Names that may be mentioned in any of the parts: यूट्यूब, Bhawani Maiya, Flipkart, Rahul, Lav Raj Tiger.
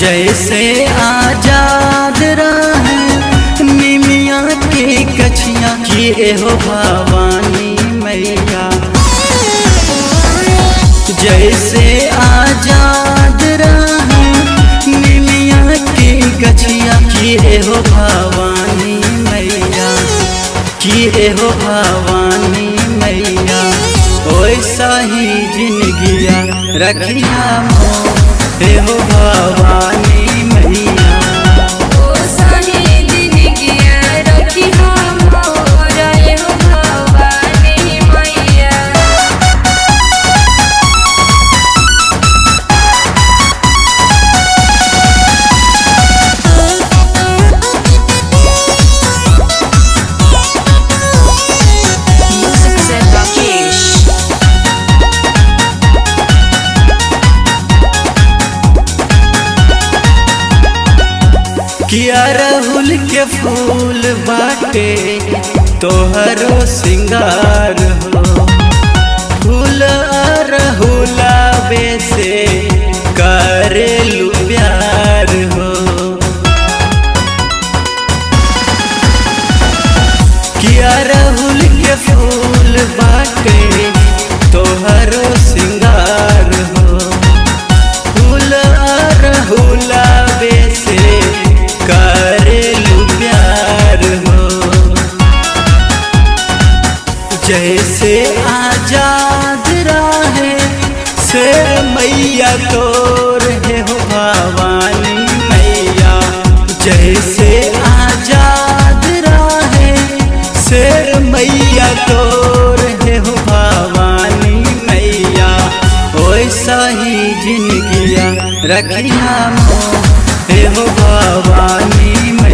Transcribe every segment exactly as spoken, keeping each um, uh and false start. जैसे आजाद रहे निमिया के कछिया की एहो भवानी मैया। जैसे आजाद रहे निमिया के कछिया की एहो भवानी मैया, की एहो भवानी मैया। वैसा ही जिंदगिया रखिया मोर हे हो भवानी मैया। किया राहुल के फूल बाटे तोहरो सिंगार हो, फूल राहुला बेसे करेलू प्यार हो। किया राहुल के फूल बाटे तोहरो सिंगार हो, फूल राहुला बेसे करेलू प्यार हो। जैसे आजाद रहे से मैया तोर है हो भवानी मैया। जैसे आजाद रहे से मैया तोर है हो भवानी मैया। वैसा ही जिंदगिया रखिया मोर हे हो भवानी मैया।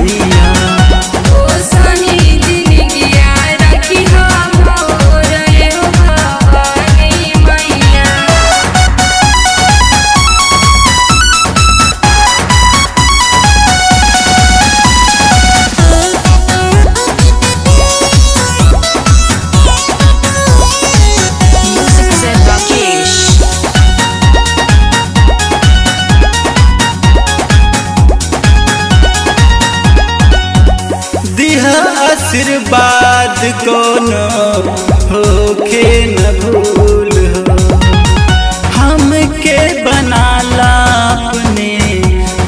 आशीर्वाद कोनो होके न भूल हो, हमके बनाला अपने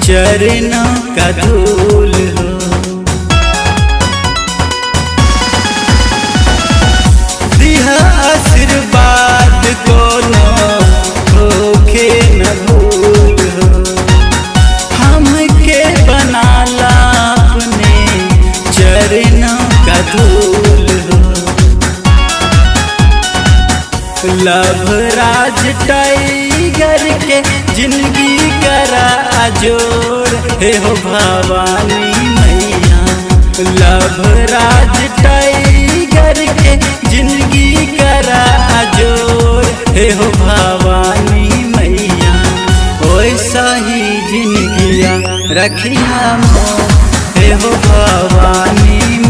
चरणों का धूल हो। दिहा आशीर्वाद कोनो होके न भूल हो, हमके बनाला अपने चरणों धूल हो। लव राज टाइगर के जिंदगी करा जोर हे हो भवानी मैया। लव राज टाइगर के जिंदगी करा जोर हे हो भवानी मैया। वैसा ही जिंदगिया रखिया मोर हे हो भवानी।